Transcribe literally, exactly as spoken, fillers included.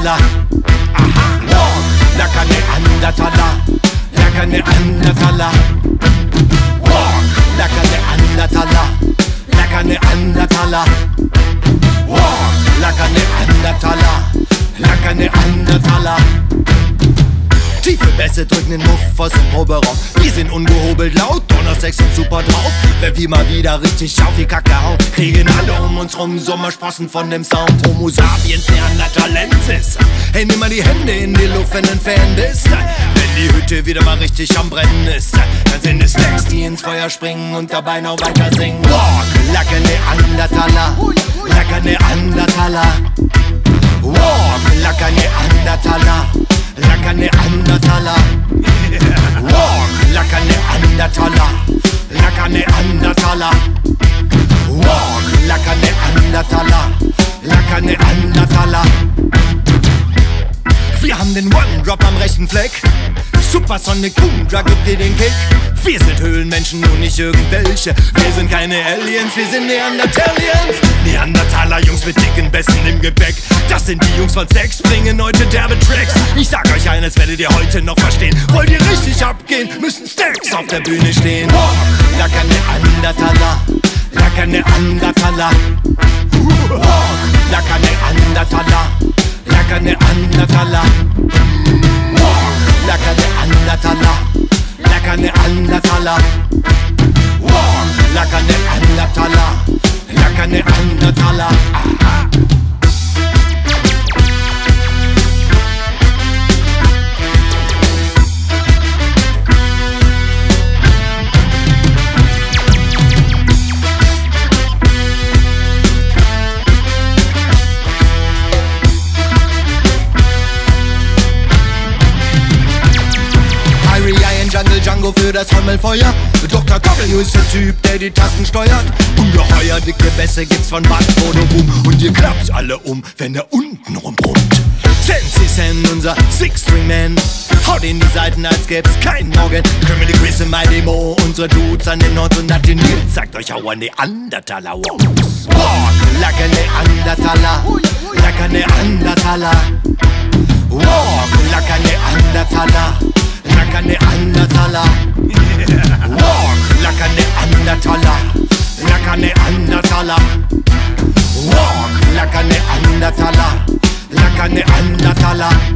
Neandertaler. Aha, walk like a Neandertaler, like a Neandertaler. Walk like a Neandertaler, like a Neandertaler. Walk like a Neandertaler, like a Neandertaler. Tiefe Bässe drücken den Muff aus dem Oberraum. Wir sind ungehobelt laut, Donnersex und super drauf. Wenn wir mal wieder richtig auf die Kacke hauen, kriegen alle um uns rum Sommersprossen von dem Sound. Homo sapiens neandertalensis. Hey, nimm mal die Hände in die Luft, wenn ein Fan bist. Wenn die Hütte wieder mal richtig am Brennen ist, dann sind es Stacks, die ins Feuer springen und dabei noch weiter singen. Walk like a Neandertaler, like a Neandertaler. Walk like a Neandertaler, like a Neandertaler. Walk like a Neandertaler, like a Neandertaler. Walk like a Neandertaler, like a Neandertaler. Wir haben den One-Drop am rechten Fleck. Supersonic Boom-Drag gibt dir den Kick. Wir sind Höhlenmenschen und nicht irgendwelche. Wir sind keine Aliens, wir sind Neandertalians. Neandertaler Jungs mit dicken Bässen im Gebäck. Das sind die Jungs von Sex, bringen heute derbe Tracks. Ich sag euch eines, werdet ihr heute noch verstehen. Wollt ihr richtig abgehen, müssen Stacks auf der Bühne stehen. Walk like a Neandertaler, like a Neandertaler. Walk like a Neandertaler, like a Neandertaler. Walk like a Neandertaler, like a Neandertaler. Walk like a Neandertaler, like a Neandertaler. Jungle Django für das Trommelfeuer. Doktor Coppel ist der Typ, der die Tasten steuert. Ungeheuer dicke Bässe gibt's von Bad Bodo Boom. Und ihr klappt alle um, wenn er unten rumbrummt. Sensi Sen, unser Six-String-Man, haut in die Seiten, als gäb's keinen Morgen. Können wir die Quiz in My Demo, unsere Dudes an den Nord- und Natinil. Sagt euch hau an Neandertaler. Walks. Walk like a Neandertaler, like a Neandertaler. Walk like a Neandertaler, like a Neandertaler. Walk like a Neandertaler, like a Neandertaler. Walk like a Neandertaler, like a Neandertaler.